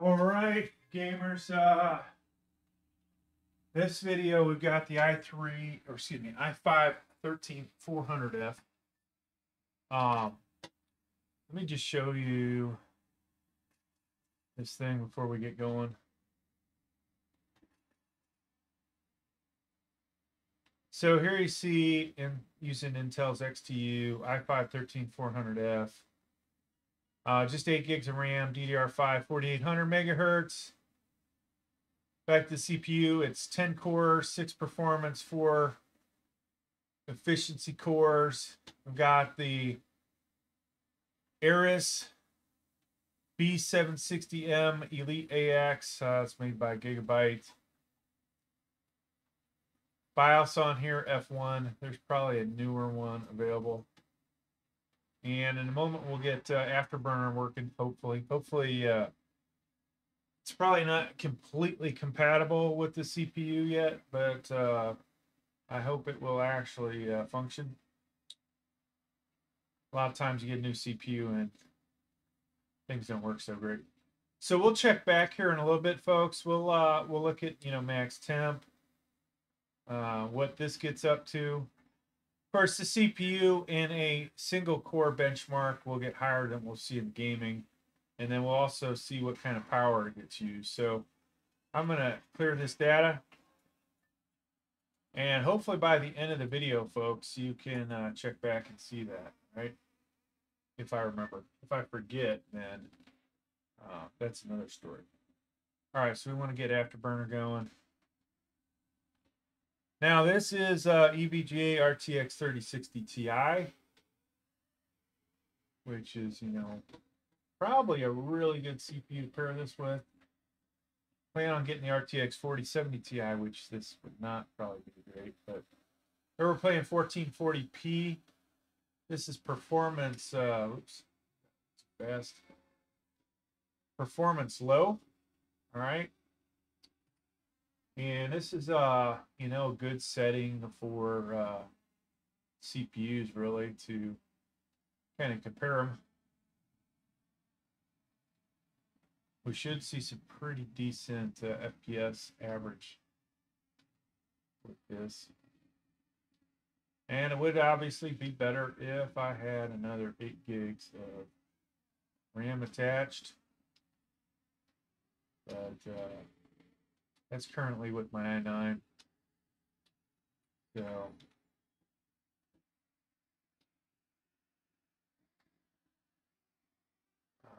Alright, gamers, this video we've got the i5-13400F. Let me just show you this thing before we get going. So here you see, in using Intel's XTU, i5-13400F. Just 8 gigs of RAM, DDR5, 4800 megahertz. Back to the CPU, it's 10 cores, 6 performance, 4 efficiency cores. We've got the Aorus B760M Elite AX. It's made by Gigabyte. BIOS on here, F1. There's probably a newer one available. And in a moment, we'll get Afterburner working, hopefully. It's probably not completely compatible with the CPU yet, but I hope it will actually function. A lot of times you get a new CPU and things don't work so great. So we'll check back here in a little bit, folks. We'll look at, you know, max temp, what this gets up to. Of course, the CPU in a single core benchmark will get higher than we'll see in gaming. And then we'll also see what kind of power it gets used. So I'm going to clear this data. And hopefully by the end of the video, folks, you can check back and see that, right? If I remember. If I forget, then that's another story. All right, so we want to get Afterburner going. Now, this is EVGA RTX 3060 Ti, which is, you know, probably a really good CPU to pair this with. Plan on getting the RTX 4070 Ti, which this would not probably be great, but we're playing 1440p. This is performance, oops, best. Performance low, all right? And this is, you know, a good setting for CPUs, really, to kind of compare them. We should see some pretty decent FPS average with this. And it would obviously be better if I had another 8 gigs of RAM attached. But, that's currently with my i9. So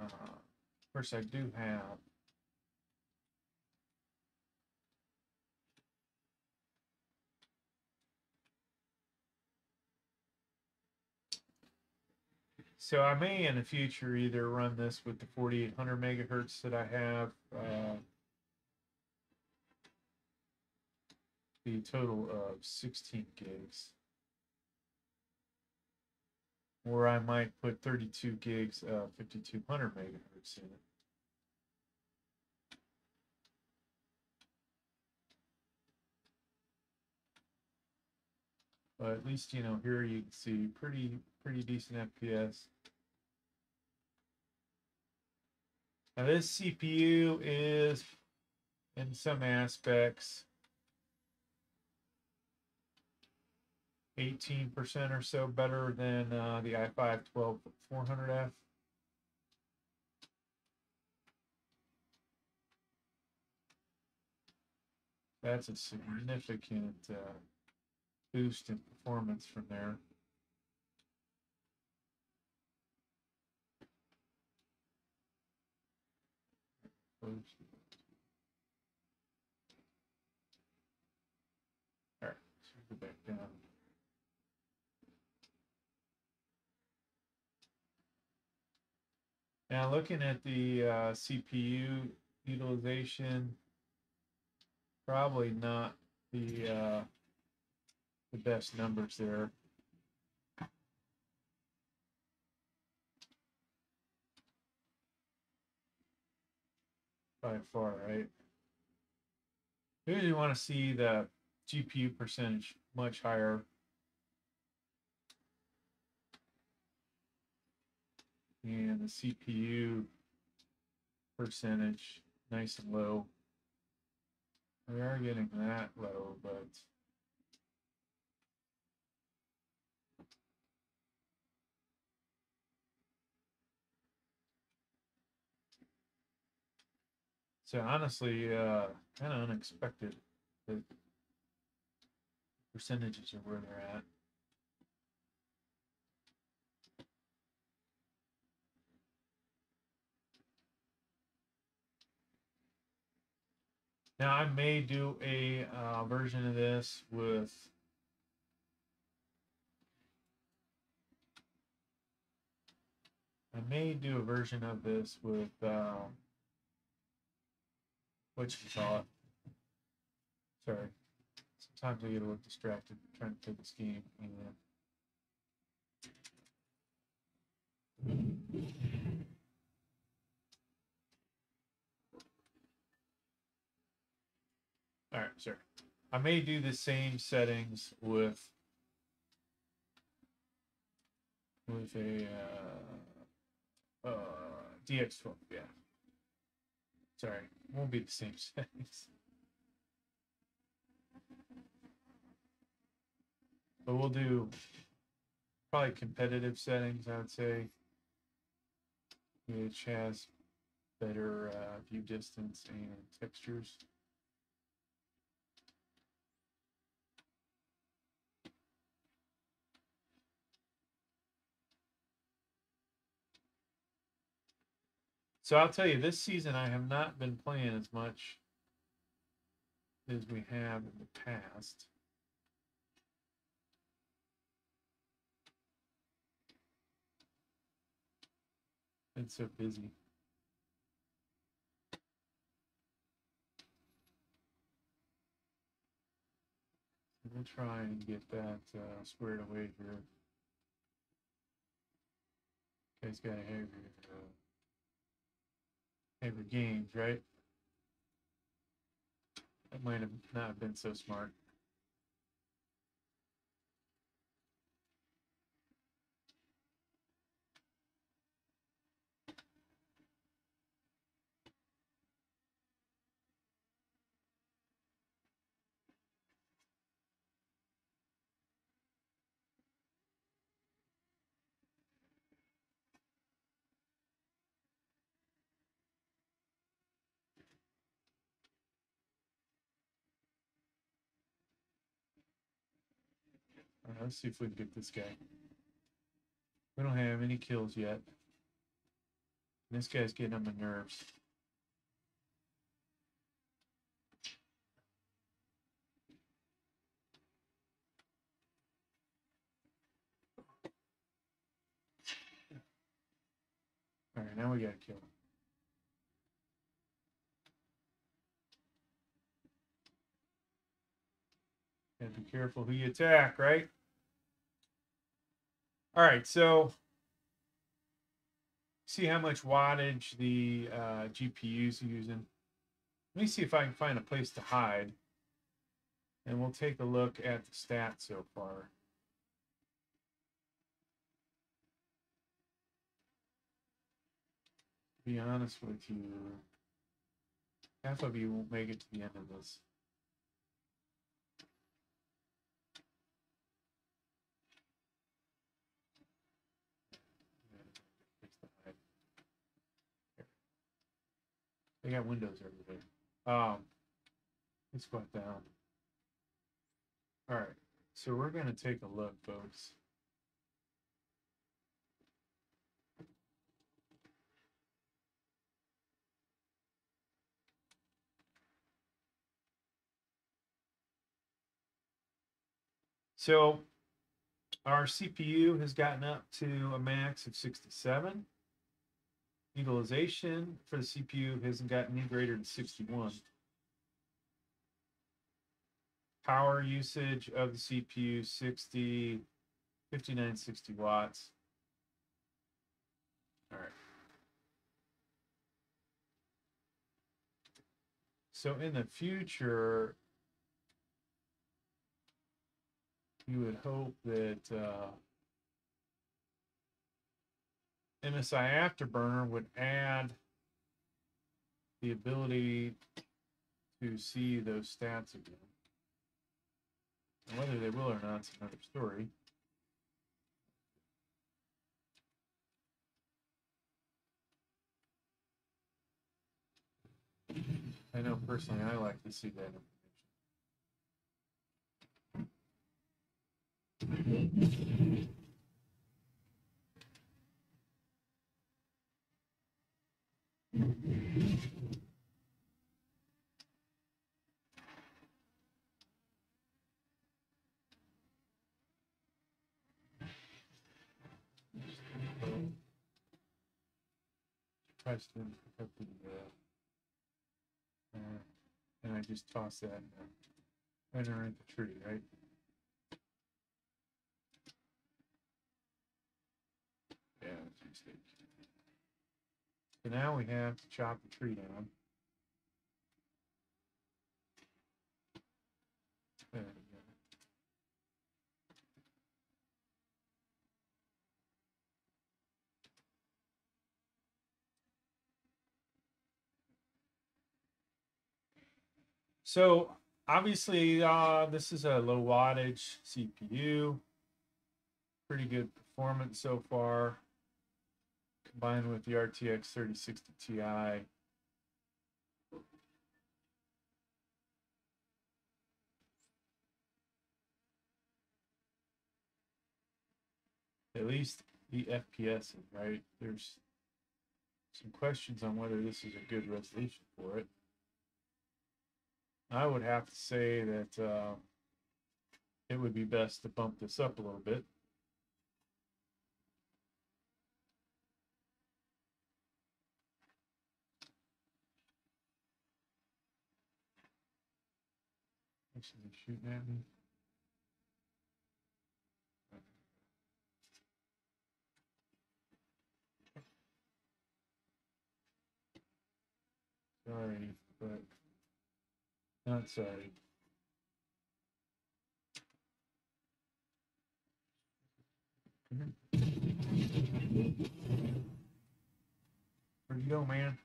of course I do have so I may in the future either run this with the 4800 megahertz that I have the total of 16 gigs, or I might put 32 gigs of 5200 megahertz in it. But at least, you know, here you can see pretty decent FPS. Now this CPU is, in some aspects, 18% or so better than the i5-13400F. That's a significant boost in performance from there. Oops. All right, let's go back down. Now, looking at the CPU utilization, probably not the the best numbers there. By far, right? We usually want to see the GPU percentage much higher. And the CPU percentage nice and low. We are getting that low, but so honestly, kind of unexpected that percentages are where they're at. Now I may do a version of this with sorry, sometimes I get a little distracted trying to play this game. All right, sir. I may do the same settings with a DX12. Yeah. Sorry, it won't be the same settings, but we'll do probably competitive settings, I would say, which has better view distance and textures. So I'll tell you, this season I have not been playing as much as we have in the past. Been so busy. We'll try and get that squared away here. You guys got to have your... favorite games, right? That might have not been so smart. Let's see if we can get this guy. We don't have any kills yet. This guy's getting on my nerves. All right, now we got to kill him. Gotta be careful who you attack, right? All right, so see how much wattage the GPU's using. Let me see if I can find a place to hide. And we'll take a look at the stats so far. To be honest with you, half of you won't make it to the end of this. They got windows everywhere. Let's go down. All right, so we're going to take a look, folks. So our CPU has gotten up to a max of 67. Utilization for the CPU hasn't gotten any greater than 61. Power usage of the CPU 5960 watts. All right. So in the future, you would hope that MSI Afterburner would add the ability to see those stats again. And whether they will or not is another story. I know personally I like to see that information. And I just toss that and underneath the tree, right? Yeah, that's a mistake. So now we have to chop the tree down. There we go. So obviously, this is a low wattage CPU, pretty good performance so far, combined with the RTX 3060 Ti. At least the FPS, right? There's some questions on whether this is a good resolution for it. I would have to say that it would be best to bump this up a little bit. Actually, they're shooting at me. Sorry, but. Not sorry. Where'd you go, man?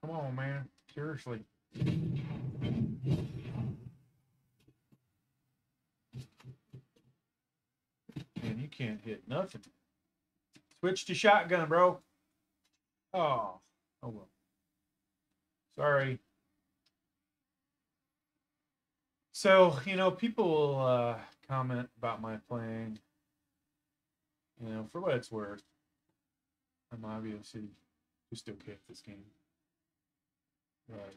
Come on, man. Seriously. Man, you can't hit nothing. Switch to shotgun, bro. Oh. Oh, well. Sorry. So, you know, people will comment about my playing, you know, for what it's worth. I'm obviously just okay at this game. But,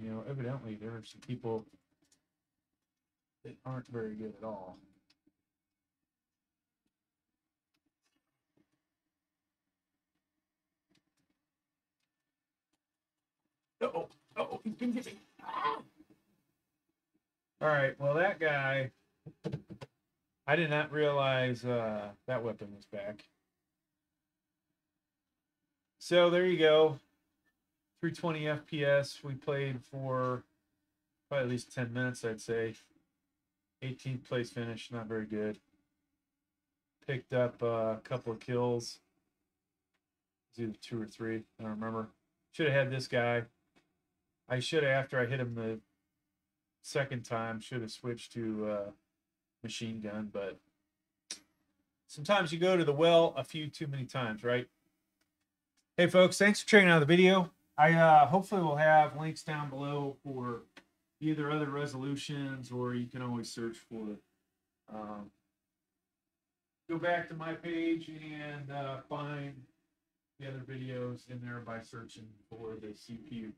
you know, evidently there are some people that aren't very good at all. Uh-oh. Oh, he's gonna get me. Ah! All right, well, that guy, I did not realize that weapon was back. So there you go. 320 FPS. We played for probably at least 10 minutes, I'd say. 18th place finish, not very good. Picked up a couple of kills. It was either 2 or 3, I don't remember. Should have had this guy. I should have, after I hit him the second time, should have switched to machine gun, but sometimes you go to the well a few too many times, right? Hey, folks, thanks for checking out the video. I hopefully will have links down below for either other resolutions, or you can always search for it. Go back to my page and find the other videos in there by searching for the CPU.